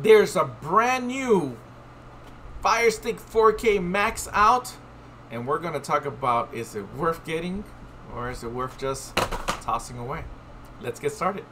there's a brand new Firestick 4K Max out, and we're gonna talk about, is it worth getting or is it worth just tossing away? Let's get started.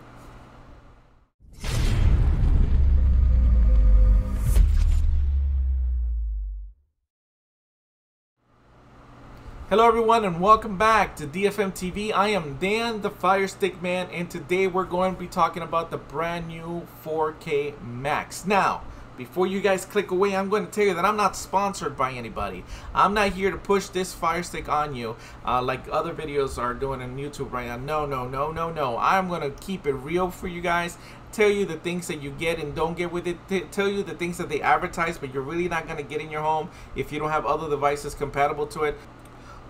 Hello everyone and welcome back to DFM TV. I am Dan the Firestick Man, and today we're going to be talking about the brand new 4K Max. Now, before you guys click away, I'm going to tell you that I'm not sponsored by anybody. I'm not here to push this Firestick on you like other videos are doing on YouTube right now. No, no, no, no, no. I'm going to keep it real for you guys. Tell you the things that you get and don't get with it. Tell you the things that they advertise, but you're really not going to get in your home if you don't have other devices compatible to it.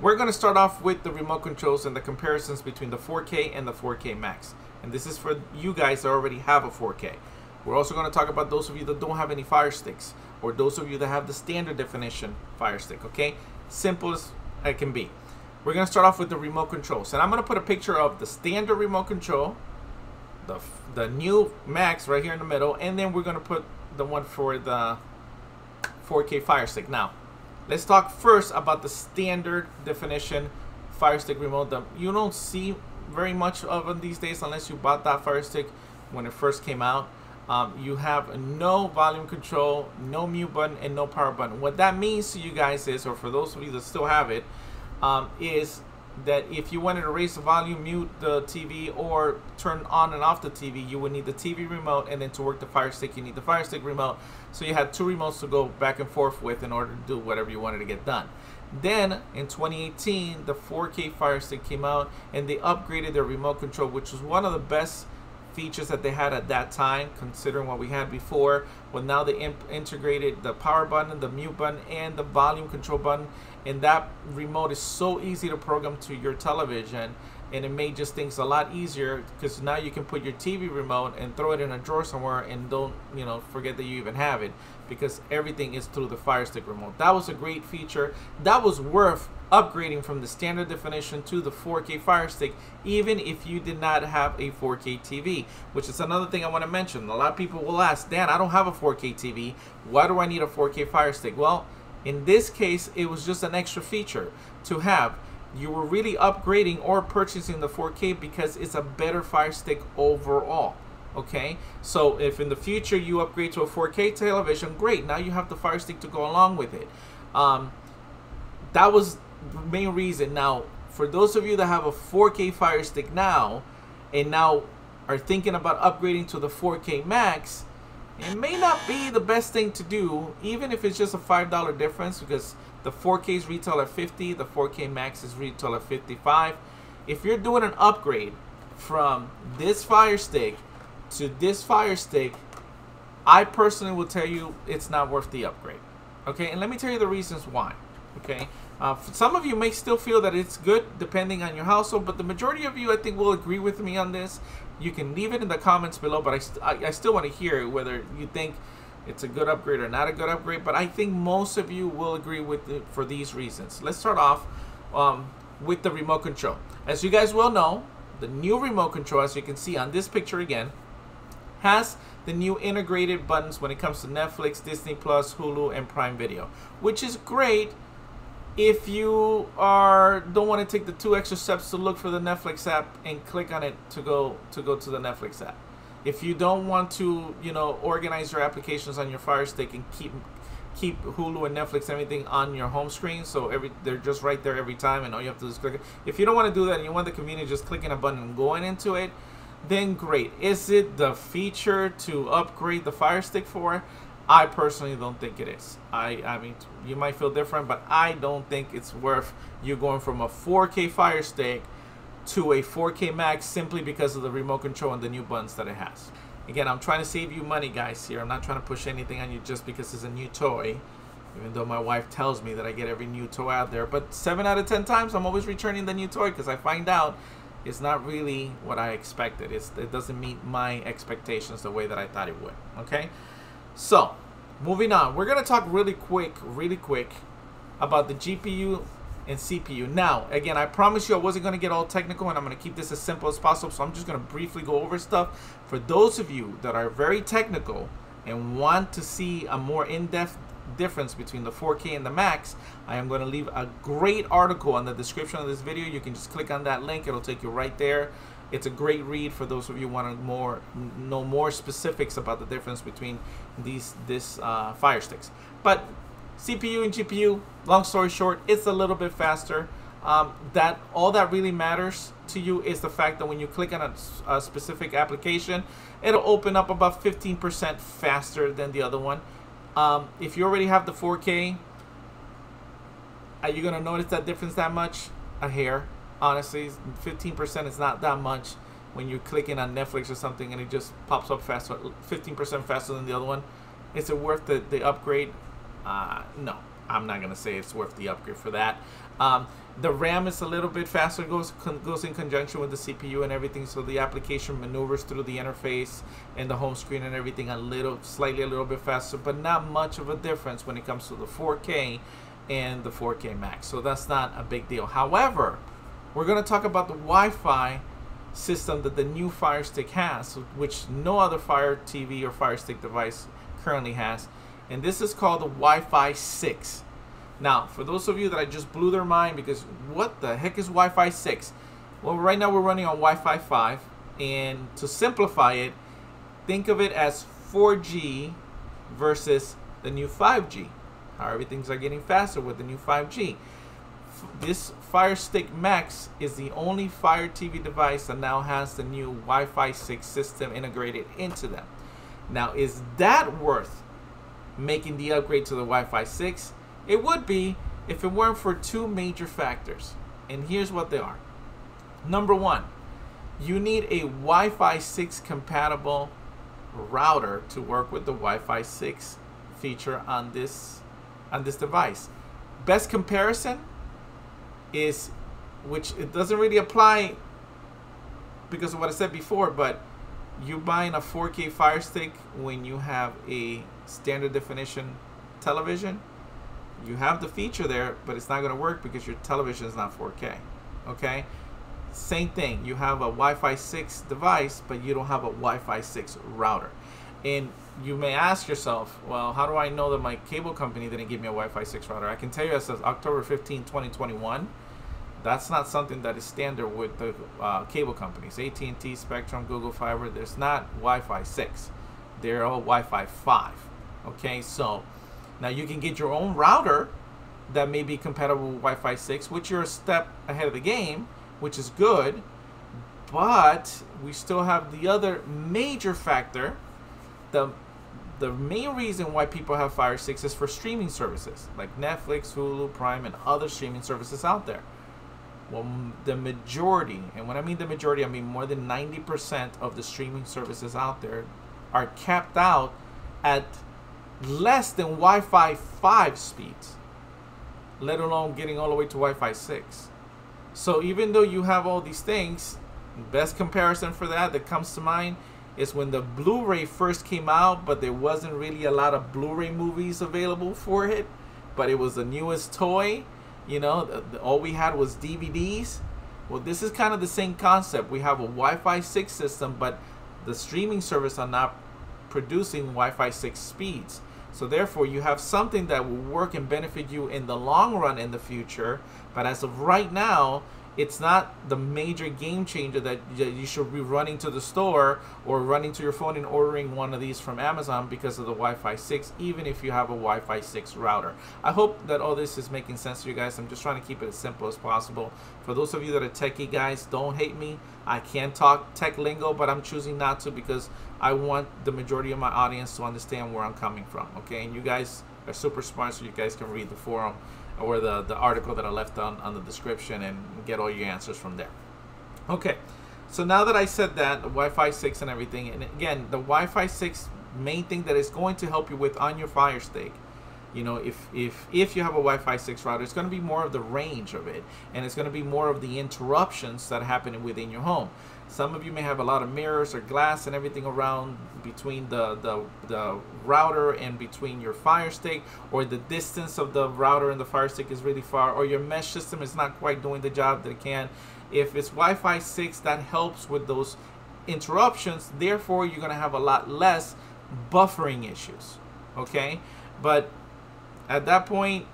We're going to start off with the remote controls and the comparisons between the 4K and the 4K Max. And this is for you guys that already have a 4K. We're also going to talk about those of you that don't have any Fire Sticks, or those of you that have the standard definition Fire Stick, okay? Simple as it can be. We're going to start off with the remote controls. And I'm going to put a picture of the standard remote control, the new Max right here in the middle, and then we're going to put the one for the 4K Fire Stick. Now, let's talk first about the standard definition Firestick remote that you don't see very much of them these days unless you bought that Firestick when it first came out. You have no volume control, no mute button, and no power button. What that means to you guys is, or for those of you that still have it, is that if you wanted to raise the volume, mute the TV, or turn on and off the TV, you would need the TV remote, and then to work the Firestick, you need the Firestick remote. So you had two remotes to go back and forth with in order to do whatever you wanted to get done. Then in 2018, the 4K Firestick came out, and they upgraded their remote control, which was one of the best features that they had at that time, considering what we had before. Well, now they integrated the power button, the mute button, and the volume control button, and that remote is so easy to program to your television, and it made just things a lot easier, because now you can put your TV remote and throw it in a drawer somewhere and don't, you know, forget that you even have it, because everything is through the Firestick remote. That was a great feature that was worth upgrading from the standard definition to the 4K Firestick, even if you did not have a 4K TV, which is another thing I want to mention. A lot of people will ask, Dan, I don't have a 4K TV. Why do I need a 4K Firestick? Well, in this case, it was just an extra feature to have. You were really upgrading or purchasing the 4K because it's a better Firestick overall. Okay, so if in the future you upgrade to a 4K television, great, now you have the Firestick to go along with it. That was the main reason. Now, for those of you that have a 4K Firestick now and now are thinking about upgrading to the 4K Max, it may not be the best thing to do, even if it's just a $5 difference, because the 4K is retail at $50, the 4K Max is retail at $55. If you're doing an upgrade from this Firestick to this Firestick, I personally will tell you it's not worth the upgrade. Okay, and let me tell you the reasons why. Okay, some of you may still feel that it's good depending on your household, but the majority of you, I think, will agree with me on this. You can leave it in the comments below, but I still want to hear whether you think it's a good upgrade or not a good upgrade, but I think most of you will agree with it for these reasons. Let's start off with the remote control. As you guys well know, the new remote control, as you can see on this picture again, has the new integrated buttons when it comes to Netflix, Disney Plus, Hulu, and Prime Video, which is great if you don't want to take the two extra steps to look for the Netflix app and click on it to go to the Netflix app. If you don't want to, you know, organize your applications on your Firestick and keep Hulu and Netflix and everything on your home screen, so they're just right there every time, and all you have to do is click it. If you don't want to do that and you want the convenience just clicking a button and going into it, then great. Is it the feature to upgrade the Firestick for? I personally don't think it is. I mean, you might feel different, but I don't think it's worth you going from a 4K Firestick to a 4K Max simply because of the remote control and the new buttons that it has. Again, I'm trying to save you money, guys, here. I'm not trying to push anything on you just because it's a new toy, even though my wife tells me that I get every new toy out there. But 7 out of 10 times, I'm always returning the new toy because I find out it's not really what I expected. It doesn't meet my expectations the way that I thought it would, okay? So, moving on. We're going to talk really quick about the GPU and CPU. Now, again, I promise you I wasn't going to get all technical, and I'm going to keep this as simple as possible, so I'm just going to briefly go over stuff. For those of you that are very technical and want to see a more in-depth difference between the 4K and the Max, I am going to leave a great article on the description of this video. You can just click on that link. It'll take you right there. It's a great read for those of you who want to know more specifics about the difference between these Fire Sticks. But CPU and GPU, long story short, it's a little bit faster. All that really matters to you is the fact that when you click on a specific application, it'll open up about 15% faster than the other one. If you already have the 4K, are you going to notice that difference that much? A hair. Honestly, 15% is not that much when you're clicking on Netflix or something and it just pops up faster, 15% faster than the other one. Is it worth the upgrade? No, I'm not going to say it's worth the upgrade for that. The RAM is a little bit faster, goes in conjunction with the CPU and everything, so the application maneuvers through the interface and the home screen and everything a little bit faster, but not much of a difference when it comes to the 4K and the 4K Max, so that's not a big deal. However, we're going to talk about the Wi-Fi system that the new Fire Stick has, which no other Fire TV or Fire Stick device currently has, and this is called the Wi-Fi 6. Now, for those of you that I just blew their mind because what the heck is Wi-Fi 6? Well, right now we're running on Wi-Fi 5, and to simplify it, think of it as 4G versus the new 5G. How everything's are getting faster with the new 5G. This Fire Stick Max is the only Fire TV device that now has the new Wi-Fi 6 system integrated into them. Now, is that worth making the upgrade to the Wi-Fi 6? It would be if it weren't for two major factors, and here's what they are. Number one, you need a Wi-Fi 6 compatible router to work with the Wi-Fi 6 feature on this device. Best comparison is, which it doesn't really apply because of what I said before, but you're buying a 4K Fire Stick when you have a standard definition television. You have the feature there, but it's not going to work because your television is not 4K. Okay? Same thing. You have a Wi-Fi 6 device, but you don't have a Wi-Fi 6 router. And you may ask yourself, well, how do I know that my cable company didn't give me a Wi-Fi 6 router? I can tell you as of October 15, 2021, that's not something that is standard with the cable companies. AT&T, Spectrum, Google Fiber, there's not Wi-Fi 6. They're all Wi-Fi 5. Okay? So now you can get your own router that may be compatible with Wi-Fi 6, which you're a step ahead of the game, which is good, but we still have the other major factor. The main reason why people have Fire 6 is for streaming services like Netflix, Hulu, Prime, and other streaming services out there. Well, the majority, and when I mean the majority, I mean more than 90% of the streaming services out there are capped out at less than Wi-Fi 5 speeds, let alone getting all the way to Wi-Fi 6. So even though you have all these things, the best comparison for that comes to mind is when the Blu-ray first came out, but there wasn't really a lot of Blu-ray movies available for it, but it was the newest toy. You know, all we had was DVDs. Well, this is kind of the same concept. We have a Wi-Fi 6 system, but the streaming service are not producing Wi-Fi 6 speeds. So therefore, you have something that will work and benefit you in the long run in the future. But as of right now, it's not the major game changer that you should be running to the store or running to your phone and ordering one of these from Amazon because of the Wi-Fi 6, even if you have a Wi-Fi 6 router. I hope that all this is making sense to you guys. I'm just trying to keep it as simple as possible. For those of you that are techie guys, don't hate me. I can talk tech lingo, but I'm choosing not to because I want the majority of my audience to understand where I'm coming from, okay? And you guys are super smart, so you guys can read the forum or the article that I left on the description and get all your answers from there. Okay, so now that I said that, the Wi-Fi 6 and everything, and again, the Wi-Fi 6 main thing that it's going to help you with on your Fire Stick, you know, if you have a Wi-Fi 6 router, it's going to be more of the range of it, and it's going to be more of the interruptions that happen within your home. Some of you may have a lot of mirrors or glass and everything around between the router and between your Fire Stick, or the distance of the router and the Fire Stick is really far, or your mesh system is not quite doing the job that it can. If it's Wi-Fi 6, that helps with those interruptions. Therefore, you're going to have a lot less buffering issues, okay? But at that point,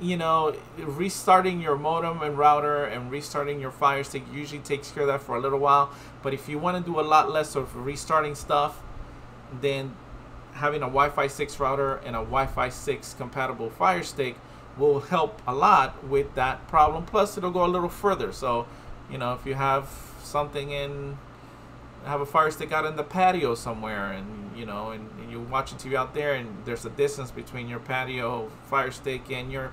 you know, restarting your modem and router and restarting your Firestick usually takes care of that for a little while. But if you want to do a lot less of restarting stuff, then having a Wi-Fi 6 router and a Wi-Fi 6 compatible Firestick will help a lot with that problem. Plus, it'll go a little further. So, you know, if you have something in, have a Firestick out in the patio somewhere, and you know, and you're watching TV out there, and there's a distance between your patio Firestick and your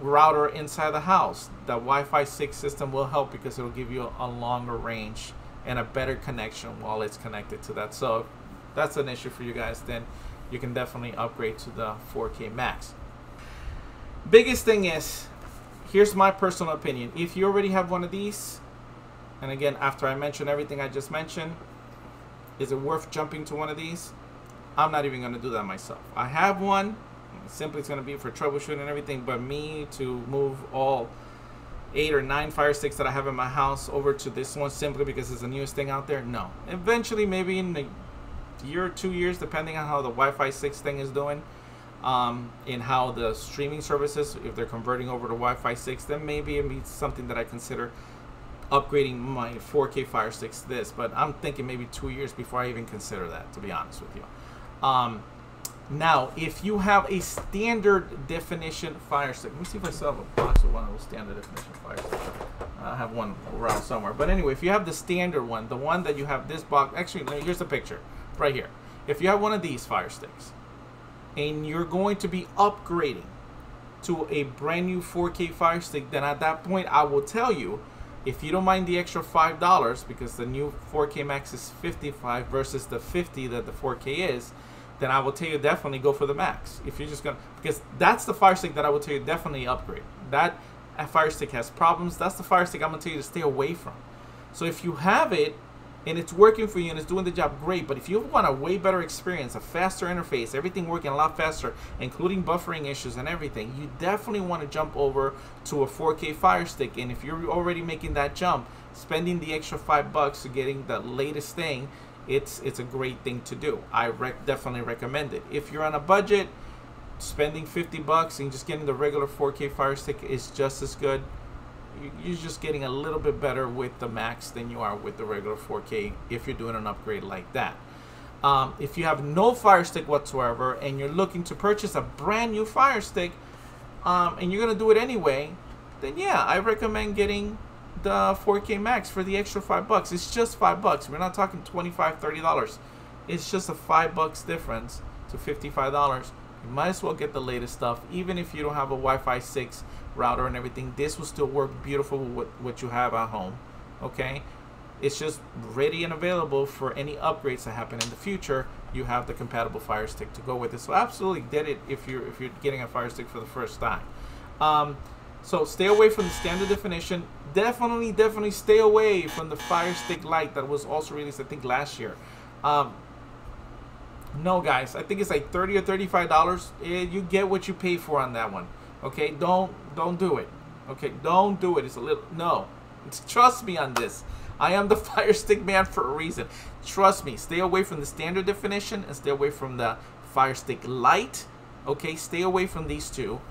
router inside the house, the Wi-Fi 6 system will help because it'll give you a longer range and a better connection while it's connected to that. So if that's an issue for you guys, then you can definitely upgrade to the 4K Max. Biggest thing is, here's my personal opinion, if you already have one of these, and again, after I mention everything I just mentioned, is it worth jumping to one of these? I'm not even going to do that myself. I have one. Simply, it's going to be for troubleshooting and everything, but me to move all 8 or 9 Firesticks that I have in my house over to this one simply because it's the newest thing out there, no. Eventually, maybe in a year or 2 years, depending on how the Wi-Fi 6 thing is doing, in how the streaming services, if they're converting over to Wi-Fi 6, then maybe it'd be something that I consider upgrading my 4K Firestick to this. But I'm thinking maybe 2 years before I even consider that, to be honest with you. Now, if you have a standard definition Firestick, let me see if I still have a box of one of those standard definition Firesticks. I have one around somewhere. But anyway, if you have the standard one, the one that you have this box, actually, here's the picture right here. If you have one of these Firesticks and you're going to be upgrading to a brand new 4K Firestick, then at that point, I will tell you, if you don't mind the extra $5, because the new 4K Max is $55 versus the $50 that the 4K is, then I will tell you definitely go for the Max. If you're just gonna, because that's the Firestick that I will tell you definitely upgrade. That Firestick has problems. That's the Firestick I'm gonna tell you to stay away from. So if you have it and it's working for you and it's doing the job, great. But if you want a way better experience, a faster interface, everything working a lot faster, including buffering issues and everything, you definitely want to jump over to a 4K Firestick. And if you're already making that jump, spending the extra $5 to getting the latest thing, it's a great thing to do. I definitely recommend it. If you're on a budget, spending $50 and just getting the regular 4K Firestick is just as good. You're just getting a little bit better with the Max than you are with the regular 4K if you're doing an upgrade like that. If you have no Firestick whatsoever and you're looking to purchase a brand new Firestick, and you're going to do it anyway, then yeah, I recommend getting the 4K Max for the extra $5. It's just $5. We're not talking $25, $30. It's just a $5 difference to $55. You might as well get the latest stuff. Even if you don't have a Wi-Fi 6 router and everything, this will still work beautiful with what you have at home, okay? It's just ready and available for any upgrades that happen in the future. You have the compatible Firestick to go with it. So absolutely get it if you're getting a Firestick for the first time. So stay away from the standard definition. Definitely stay away from the Firestick Lite that was also released, I think, last year. No, guys, I think it's like $30 or $35. You get what you pay for on that one. Okay, don't do it. Okay, don't do it. It's a little, no. Trust me on this. I am the Firestick man for a reason. Trust me. Stay away from the standard definition and stay away from the Firestick Lite. Okay, stay away from these two.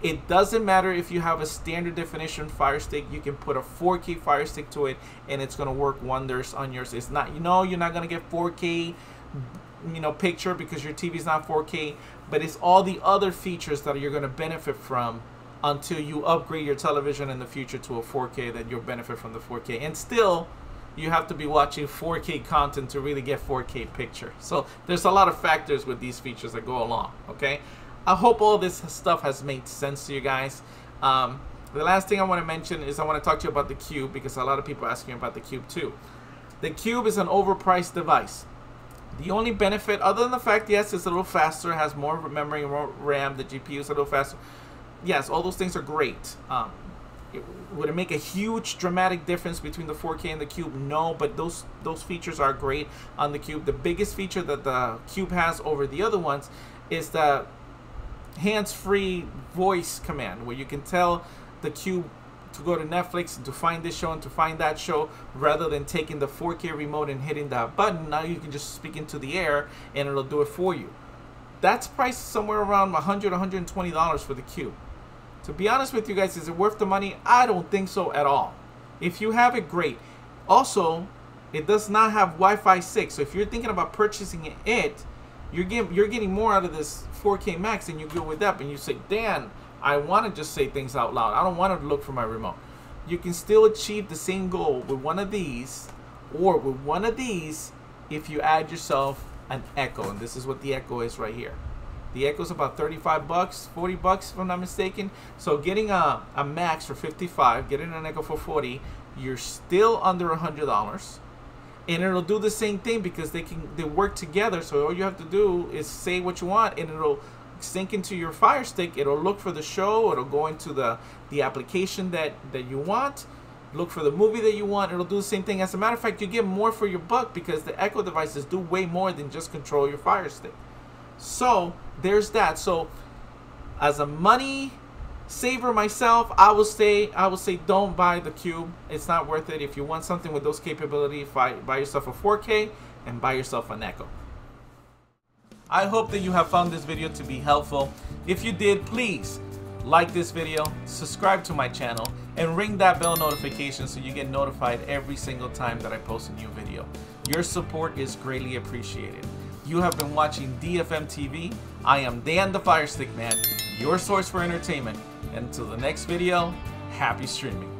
It doesn't matter if you have a standard definition Firestick. You can put a 4K Firestick to it, and it's gonna work wonders on yours. It's not, you know, you're not gonna get 4K. You know, picture because your TV is not 4K, but it's all the other features that you're going to benefit from until you upgrade your television in the future to a 4K that you'll benefit from the 4K. And still, you have to be watching 4K content to really get 4K picture. So there's a lot of factors with these features that go along, okay? I hope all this stuff has made sense to you guys. The last thing I want to mention is I want to talk to you about the Cube, because a lot of people are asking about the Cube too. The Cube is an overpriced device. The only benefit, other than the fact, yes, it's a little faster, has more memory, more RAM, the GPU is a little faster. Yes, all those things are great. Would it make a huge dramatic difference between the 4K and the Cube? No, but those features are great on the Cube. The biggest feature that the Cube has over the other ones is the hands-free voice command, where you can tell the Cube to go to Netflix and to find this show and to find that show, rather than taking the 4K remote and hitting that button. Now you can just speak into the air and it'll do it for you. That's priced somewhere around $100, $120 for the Cube. To be honest with you guys, is it worth the money? I don't think so at all. If you have it, great. Also, it does not have Wi-Fi 6, so if you're thinking about purchasing it, you're getting more out of this 4K Max than you get with that. And you say, Dan, I want to just say things out loud. I don't want to look for my remote. You can still achieve the same goal with one of these, or with one of these if you add yourself an Echo. And this is what the Echo is right here. The Echo is about 35 bucks, 40 bucks if I'm not mistaken. So getting a Max for 55, getting an Echo for 40, you're still under $100. And it'll do the same thing because they work together. So all you have to do is say what you want and it'll sync into your Fire Stick. It'll look for the show, it'll go into the application that you want, look for the movie that you want, it'll do the same thing. As a matter of fact, you get more for your buck because the Echo devices do way more than just control your Fire Stick. So there's that. So as a money saver myself, I will say don't buy the Cube. It's not worth it. If you want something with those capabilities, buy yourself a 4K and buy yourself an Echo. I hope that you have found this video to be helpful. If you did, please like this video, subscribe to my channel, and ring that bell notification so you get notified every single time that I post a new video. Your support is greatly appreciated. You have been watching DFM TV. I am Dan the Firestick Man, your source for entertainment. Until the next video, happy streaming.